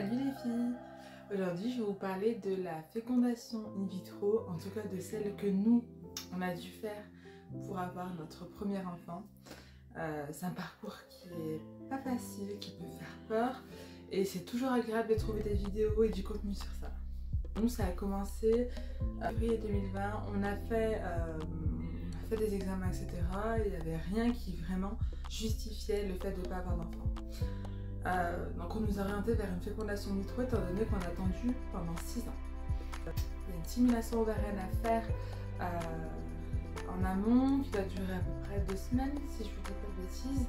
Salut les filles! Aujourd'hui je vais vous parler de la fécondation in vitro, en tout cas de celle que nous on a dû faire pour avoir notre premier enfant. C'est un parcours qui est pas facile, qui peut faire peur et c'est toujours agréable de trouver des vidéos et du contenu sur ça. Nous ça a commencé en février 2020, on a fait des examens etc. Il n'y avait rien qui vraiment justifiait le fait de ne pas avoir d'enfant. Donc on nous a orienté vers une fécondation in vitro étant donné qu'on a attendu pendant 6 ans. Il y a une stimulation ovarienne à faire en amont qui va durer à peu près 2 semaines si je ne vous dis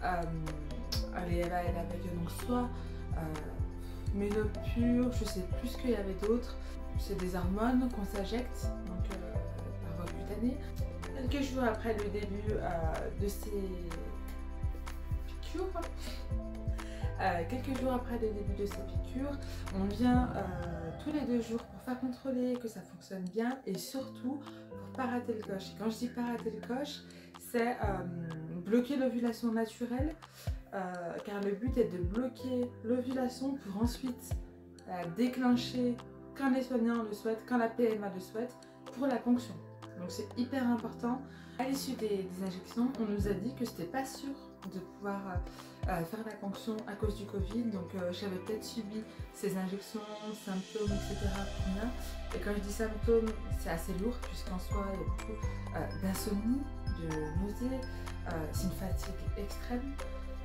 pas de bêtises. Elle avait donc soit ménopure, je sais plus ce qu'il y avait d'autre. C'est des hormones qu'on s'injecte par voie cutanée. Quelques jours après le début de ces piqûres, on vient tous les 2 jours pour faire contrôler que ça fonctionne bien et surtout pour pas rater le coche. Et quand je dis pas rater le coche, c'est bloquer l'ovulation naturelle car le but est de bloquer l'ovulation pour ensuite déclencher quand les soignants le souhaitent, quand la PMA le souhaite, pour la ponction. Donc c'est hyper important. À l'issue des injections, on nous a dit que c'était pas sûr de pouvoir faire la ponction à cause du Covid. Donc j'avais peut-être subi ces injections, symptômes, etc. Et quand je dis symptômes, c'est assez lourd puisqu'en soi il y a beaucoup d'insomnie, de nausées, c'est une fatigue extrême.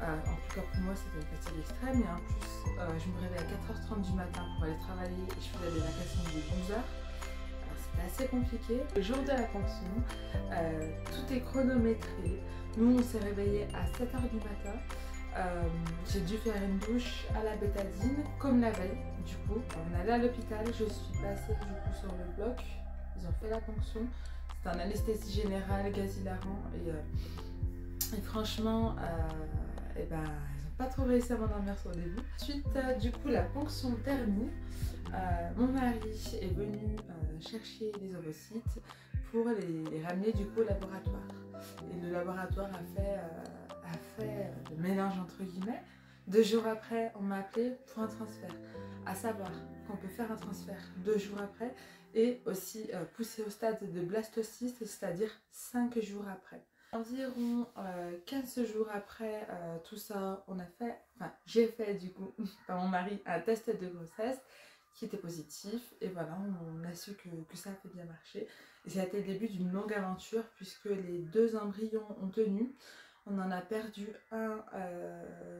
En tout cas pour moi c'était une fatigue extrême et en plus je me réveillais à 4h30 du matin pour aller travailler et je faisais des vacations de 12h. C'était assez compliqué. Le jour de la ponction, tout est chronométré. Nous, on s'est réveillés à 7h du matin. J'ai dû faire une douche à la bétadine, comme la veille. Du coup, on allait à l'hôpital. Je suis passée du coup sur le bloc. Ils ont fait la ponction. C'était un anesthésie générale, gazilarant. Et franchement, ils n'ont pas trop réussi à m'endormir sur le début. Ensuite, du coup, la ponction termine. Mon mari est venu chercher les ovocytes pour les ramener du coup au laboratoire. Et le laboratoire a fait le mélange entre guillemets. 2 jours après, on m'a appelé pour un transfert. À savoir qu'on peut faire un transfert 2 jours après et aussi pousser au stade de blastocyste, c'est-à-dire 5 jours après. Environ 15 jours après tout ça, j'ai fait du coup par mon mari un test de grossesse qui était positif et voilà, on a su que ça avait bien marché. Et ça a été le début d'une longue aventure puisque les 2 embryons ont tenu. On en a perdu un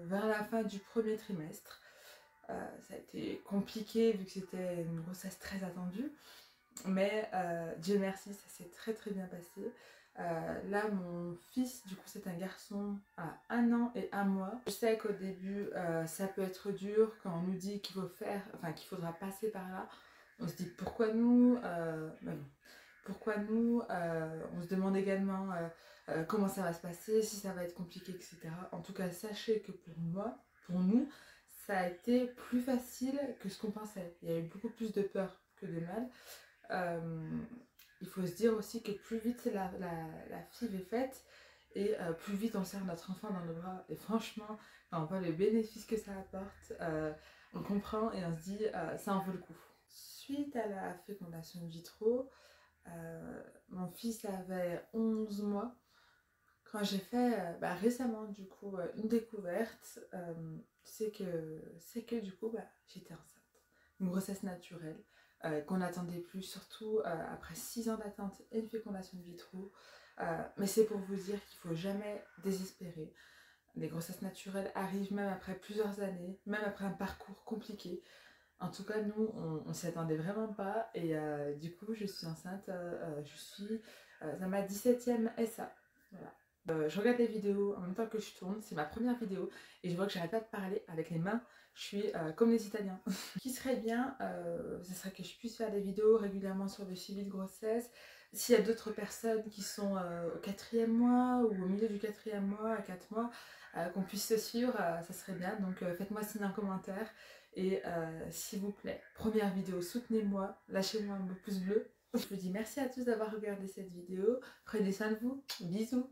vers la fin du premier trimestre. Ça a été compliqué vu que c'était une grossesse très attendue. Mais Dieu merci, ça s'est très très bien passé. Là mon fils du coup c'est un garçon à 1 an et 1 mois. Je sais qu'au début ça peut être dur quand on nous dit qu'il faudra passer par là. On se dit pourquoi nous, on se demande également comment ça va se passer, si ça va être compliqué etc. En tout cas sachez que pour nous ça a été plus facile que ce qu'on pensait. Il y a eu beaucoup plus de peur que de mal. Il faut se dire aussi que plus vite la FIV est faite et plus vite on serre notre enfant dans nos bras. Et franchement, on voit le bénéfice que ça apporte, on comprend et on se dit ça en vaut le coup. Suite à la fécondation in vitro, mon fils avait 11 mois. Quand j'ai fait récemment du coup une découverte, c'est que du coup j'étais enceinte. Une grossesse naturelle. Qu'on n'attendait plus, surtout après 6 ans d'attente et une fécondation in vitro. Mais c'est pour vous dire qu'il ne faut jamais désespérer. Les grossesses naturelles arrivent même après plusieurs années, même après un parcours compliqué. En tout cas, nous, on ne s'y attendait vraiment pas. Et du coup, je suis enceinte, ça m'a 17e SA. Voilà. Je regarde des vidéos en même temps que je tourne, c'est ma première vidéo et je vois que j'arrête pas de parler avec les mains, je suis comme les Italiens. Ce qui serait bien, ce serait que je puisse faire des vidéos régulièrement sur le suivi de grossesse. S'il y a d'autres personnes qui sont au 4e mois ou au milieu du 4e mois, à 4 mois, qu'on puisse se suivre, ça serait bien. Donc faites-moi signe en commentaire et s'il vous plaît, première vidéo, soutenez-moi, lâchez-moi un pouce bleu. Je vous dis merci à tous d'avoir regardé cette vidéo, prenez soin de vous, bisous.